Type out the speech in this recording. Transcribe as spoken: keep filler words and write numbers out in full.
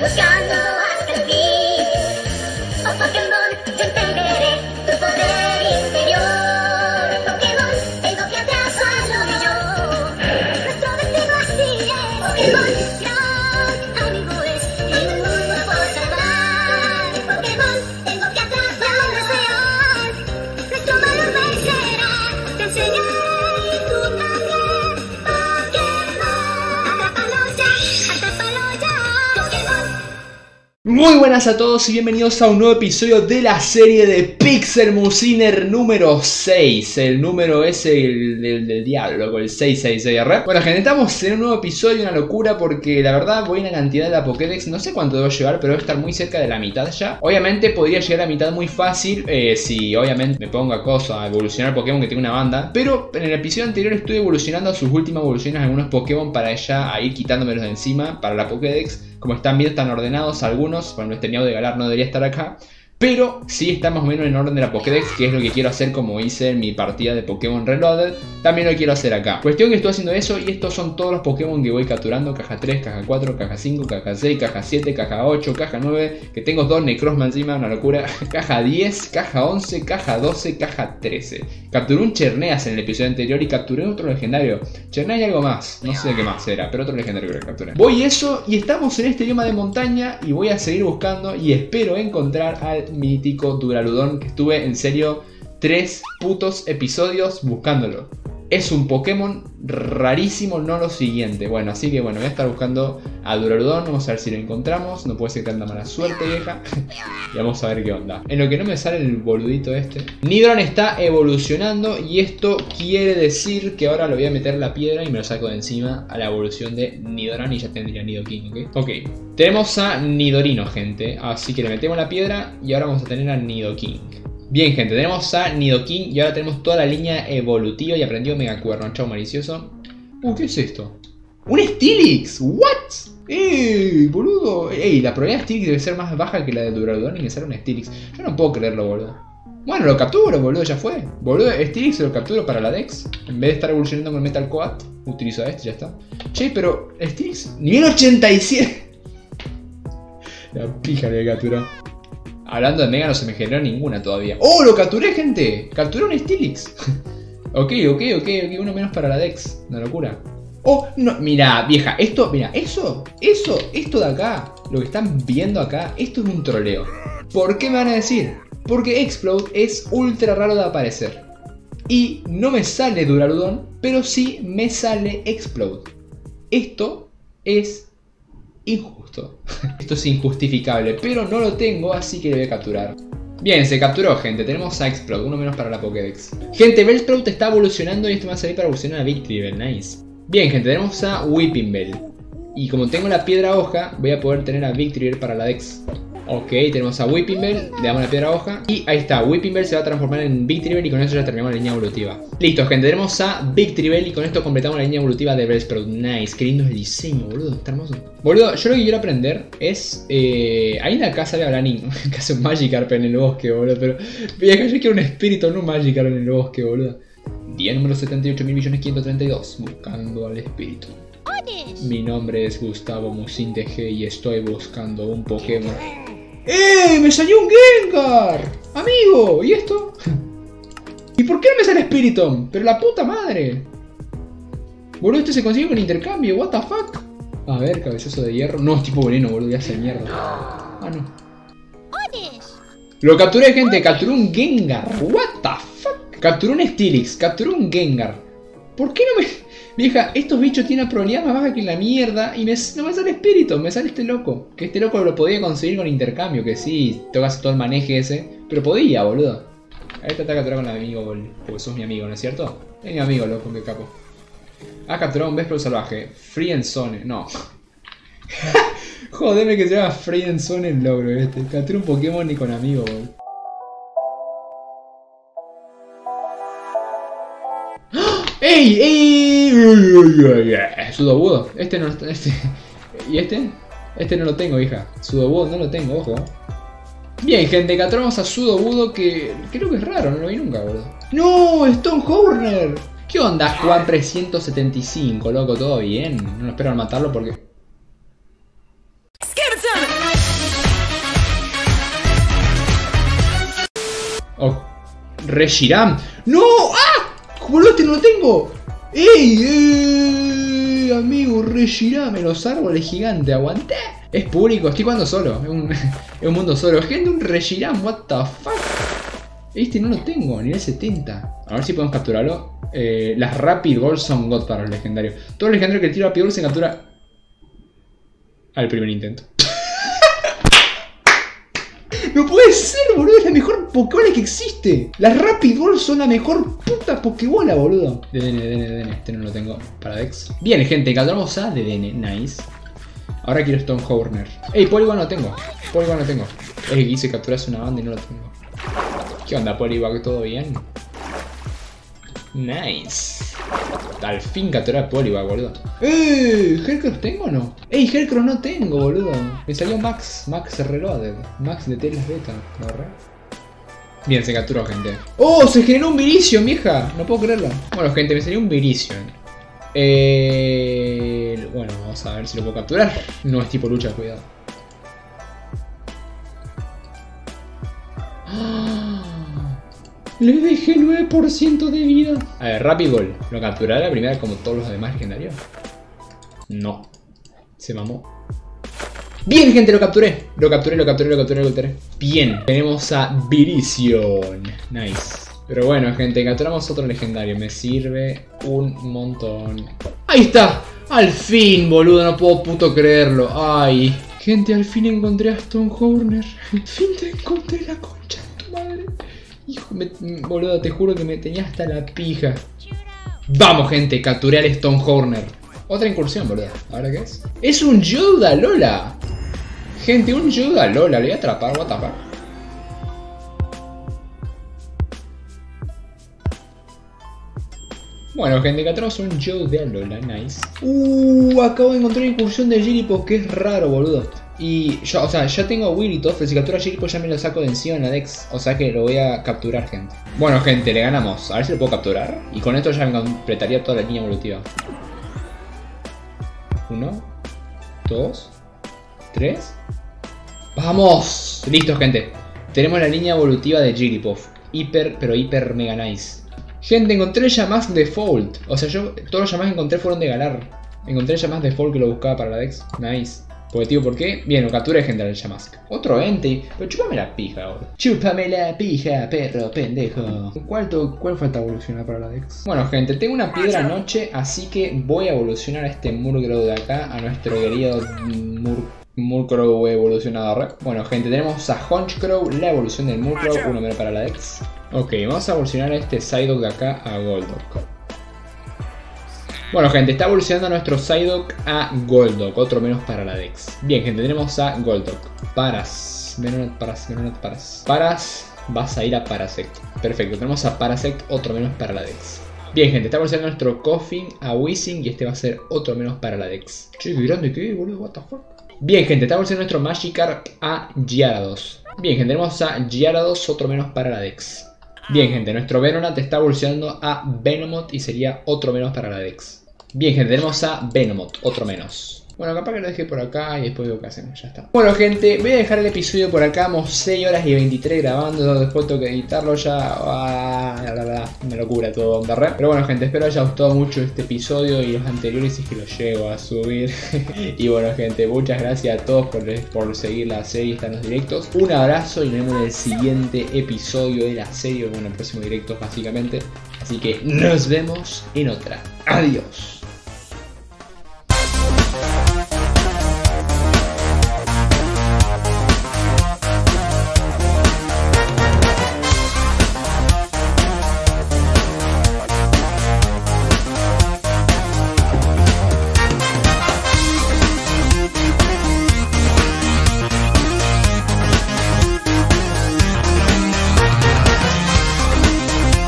buscando hasta el fin. Oh Pokémon, yo entenderé tu poder interior. Pokémon, tengo que atrás hazlo de yo. Nuestro destino así es. Pokémon, gran amigo es. Tengo un mundo por salvar. Pokémon, tengo que atrás hazlo de yo. Nuestro valor vencerá. Te enseñaré y tú también. Pokémon, atrápalo ya, atrápalo ya. Pokémon. Muy buenas a todos y bienvenidos a un nuevo episodio de la serie de Pixel Musiner número seis. El número es el del diablo, el seis seis seis. Bueno gente, estamos en un nuevo episodio, una locura porque la verdad voy en la cantidad de la Pokédex. No sé cuánto debo llevar, pero debo estar muy cerca de la mitad ya. Obviamente podría llegar a la mitad muy fácil eh, si obviamente me pongo a cosa, a evolucionar Pokémon que tengo una banda. Pero en el episodio anterior estuve evolucionando sus últimas evoluciones algunos Pokémon para ya a ir quitándomelos de encima para la Pokédex. Como están bien, están ordenados algunos. Bueno, este Nido de Galar no debería estar acá, pero sí está más o menos en orden de la Pokédex, que es lo que quiero hacer como hice en mi partida de Pokémon Reloaded. También lo quiero hacer acá. Cuestión que estoy haciendo eso y estos son todos los Pokémon que voy capturando. Caja tres, caja cuatro, caja cinco, caja seis, caja siete, caja ocho, caja nueve. Que tengo dos Necrozma encima, una locura. Caja diez, caja once, caja doce, caja trece. Capturé un Xerneas en el episodio anterior y capturé otro legendario. Xerneas y algo más, no sé qué más era, pero otro legendario creo que capturé. Voy eso y estamos en este idioma de montaña y voy a seguir buscando y espero encontrar al mítico Duraludon, que estuve en serio tres putos episodios buscándolo. Es un Pokémon rarísimo, no lo siguiente. Bueno, así que bueno, voy a estar buscando a Duraludon. Vamos a ver si lo encontramos. No puede ser tanta mala suerte, vieja. Y vamos a ver qué onda. En lo que no me sale el boludito este. Nidoran está evolucionando y esto quiere decir que ahora lo voy a meter la piedra y me lo saco de encima a la evolución de Nidoran y ya tendría Nidoking, ¿ok? Ok, tenemos a Nidorino, gente. Así que le metemos la piedra y ahora vamos a tener a Nidoking. Bien gente, tenemos a Nidoking y ahora tenemos toda la línea evolutiva y aprendió Mega Cuerno. Chau malicioso. Uh, ¿qué es esto? ¡Un Steelix! ¿What? ¡Ey, boludo! ¡Ey! La probabilidad de Steelix debe ser más baja que la de Duraludon y que será un Steelix. Yo no puedo creerlo, boludo. Bueno, lo capturo, boludo, ya fue. Boludo, Steelix lo capturo para la Dex. En vez de estar evolucionando con Metal Coat, utilizo a este, ya está. Che, pero Steelix, nivel ochenta y siete. La pija le capturó. Hablando de Mega no se me generó ninguna todavía. ¡Oh! ¡Lo capturé, gente! ¡Capturé un Steelix! Ok, ok, ok, ok. Uno menos para la Dex. Una locura. ¡Oh! No, mira, vieja. Esto, mira, eso, eso, esto de acá. Lo que están viendo acá, esto es un troleo. ¿Por qué me van a decir? Porque Exploud es ultra raro de aparecer. Y no me sale Duraludon, pero sí me sale Exploud. Esto es injusto. Esto es injustificable, pero no lo tengo, así que le voy a capturar. Bien, se capturó, gente. Tenemos a Exploud, uno menos para la Pokédex. Gente, Bellsprout está evolucionando y esto me va a servir para evolucionar a Victreebel, nice. Bien, gente, tenemos a Weepinbell. Y como tengo la Piedra Hoja, voy a poder tener a Victreebel para la Dex. Ok, tenemos a Weepinbell, le damos la Piedra Hoja. Y ahí está, Weepinbell se va a transformar en Victreebel y con eso ya terminamos la línea evolutiva. Listo, gente, tenemos a Victreebel y con esto completamos la línea evolutiva de Bellsprout. Nice, qué lindo el diseño, boludo, está hermoso. Boludo, yo lo que quiero aprender es... Eh, ahí en la casa de Ablanín, casi un Magikarp en el bosque, boludo, pero... Vieja, yo quiero un Spiritom, no un Magikarp en el bosque, boludo. Día número setenta y ocho mil millones quinientos treinta y dos, buscando al Spiritom. Mi nombre es Gustavo Musin de G y estoy buscando un Pokémon. ¡Eh! ¡Me salió un Gengar! ¡Amigo! ¿Y esto? ¿Y por qué no me sale Spiritom? ¡Pero la puta madre! Boludo, este se consigue con intercambio, what the fuck? A ver, cabezazo de hierro. No, es tipo veneno, boludo, ya hace mierda. Ah, no. Lo capturé, gente, capturé un Gengar. What the fuck? Capturé un Steelix, capturé un Gengar. ¿Por qué no me...? Vieja, estos bichos tienen una probabilidad más baja que la mierda y me, no me sale Spiritom, me sale este loco. Que este loco lo podía conseguir con intercambio, que sí, tocas todo el maneje ese. Pero podía, boludo. A ver, te ataca con el amigo, boludo, porque sos mi amigo, ¿no es cierto? Es mi amigo, loco, que capo. Ha capturado un Vespro salvaje. Free and Zone, no. Jodeme que se llama Free and Zone el logro este. Capturó un Pokémon y con amigo, boludo. ¡Ey! ¡Ey! Sudowoodo. Este no lo tengo. Este. ¿Y este? Este no lo tengo, hija. Sudowoodo no lo tengo, ojo. Bien, gente, capturamos a Sudowoodo que creo que es raro, no lo vi nunca, boludo. ¡No! ¡Stonjourner! ¿Qué onda, Juan trescientos setenta y cinco, loco? ¿Todo bien? No espero al matarlo porque... Reshiram. ¡No! ¡Ah! ¡Jolote, no lo tengo! ¡Ey! ¡Ey! Amigo, Reshiram en los árboles gigantes. ¡Aguanté! Es público, estoy jugando solo. Es un, es un mundo solo. Gente, un Reshiram, what the fuck. Este no lo tengo, nivel setenta. A ver si podemos capturarlo. eh, Las Rapid Ball son God para los legendarios. Todo legendario que tira Rapid Ball se captura al primer intento. No puede ser, boludo, es la mejor Pokébola que existe. Las Rapid Ball son la mejor puta Pokébola, boludo. D D N, D D N, D D N, este no lo tengo. Paradex. Bien, gente, capturamos a D D N, nice. Ahora quiero Stonjourner. Ey, Poliwag no tengo, Poliwag no tengo. Es que quise capturar una banda y no lo tengo. ¿Qué onda, Poliwag? ¿Todo bien? Nice. Al fin capturé a Poliwag, boludo. ¡Eh! ¿Heracross tengo o no? ¡Ey, Heracross no tengo, boludo! Me salió Max, Max Reloaded, Max de Telas Beta, ¿no? Bien, se capturó, gente. ¡Oh! ¡Se generó un Virizion, vieja! No puedo creerlo. Bueno, gente, me salió un Virizion. Eh... Bueno, vamos a ver si lo puedo capturar. No es tipo lucha, cuidado. Le dejé nueve por ciento de vida. A ver, Rapid Ball. ¿Lo capturará la primera como todos los demás legendarios? No. Se mamó. Bien, gente, lo capturé. Lo capturé, lo capturé, lo capturé, lo capturé. Bien. Tenemos a Virizion. Nice. Pero bueno, gente, capturamos otro legendario. Me sirve un montón. ¡Ahí está! Al fin, boludo. No puedo puto creerlo. ¡Ay! Gente, al fin encontré a Stonjourner. Al fin te encontré, la concha de tu madre. Hijo, me, boludo, te juro que me tenía hasta la pija. Vamos, gente, capturé al Stonjourner. Otra incursión, boludo. ¿Ahora qué es? ¡Es un Joe de Alola! Gente, un Joe de Alola. Le voy a atrapar, voy a tapar. Bueno, gente, capturamos un Joe de Alola. Nice. Uh, acabo de encontrar una incursión de Jigglypuff, que es raro, boludo. Y yo, o sea, ya tengo Willy Toff, pero si captura a Jigglypuff ya me lo saco de encima en la Dex. O sea que lo voy a capturar, gente. Bueno, gente, le ganamos. A ver si lo puedo capturar. Y con esto ya me completaría toda la línea evolutiva. Uno, dos, tres. ¡Vamos! Listo, gente. Tenemos la línea evolutiva de Jigglypuff. Hiper, pero hiper mega nice. Gente, encontré llamas default. O sea, yo todos los llamas que encontré fueron de Galar. Encontré llamas default que lo buscaba para la Dex. Nice. Positivo, ¿por qué? Bien, lo captura de gente al Yamask. Otro ente. Pero chúpame la pija ahora. Chúpame la pija, perro, pendejo. ¿Cuál, ¿Cuál falta evolucionar para la Dex? Bueno, gente, tengo una piedra noche, así que voy a evolucionar a este Murgrow de acá, a nuestro querido Mur Murgrow evolucionador. Bueno, gente, tenemos a Honchcrow, la evolución del Murgrow, uno menos para la Dex. Ok, vamos a evolucionar a este Psyduck de acá, a Golduck. Bueno, gente, está evolucionando nuestro Psyduck a Golduck, otro menos para la Dex. Bien, gente, tenemos a Golduck. Paras, Menonat, Paras, Menonat, Paras. Paras, vas a ir a Parasect. Perfecto, tenemos a Parasect, otro menos para la Dex. Bien, gente, está evolucionando nuestro Koffing a Weezing y este va a ser otro menos para la Dex. Che, qué grande que es, boludo, what the fuck. Bien, gente, está evolucionando nuestro Magikarp a Gyarados. Bien, gente, tenemos a Gyarados, otro menos para la Dex. Bien, gente, nuestro Venonat está evolucionando a Venomoth y sería otro menos para la Dex. Bien, gente, tenemos a Venomoth, otro menos. Bueno, capaz que lo dejé por acá y después veo qué hacemos, ya está. Bueno, gente, voy a dejar el episodio por acá. Hemos seis horas y veintitrés grabando, después tengo que editarlo ya. Ah, la, la, la, una locura todo, onda re. Pero bueno, gente, espero haya gustado mucho este episodio y los anteriores si es que los llego a subir. Y bueno, gente, muchas gracias a todos por, por seguir la serie, están los directos. Un abrazo y nos vemos en el siguiente episodio de la serie, bueno, el próximo directo básicamente. Así que nos vemos en otra. Adiós.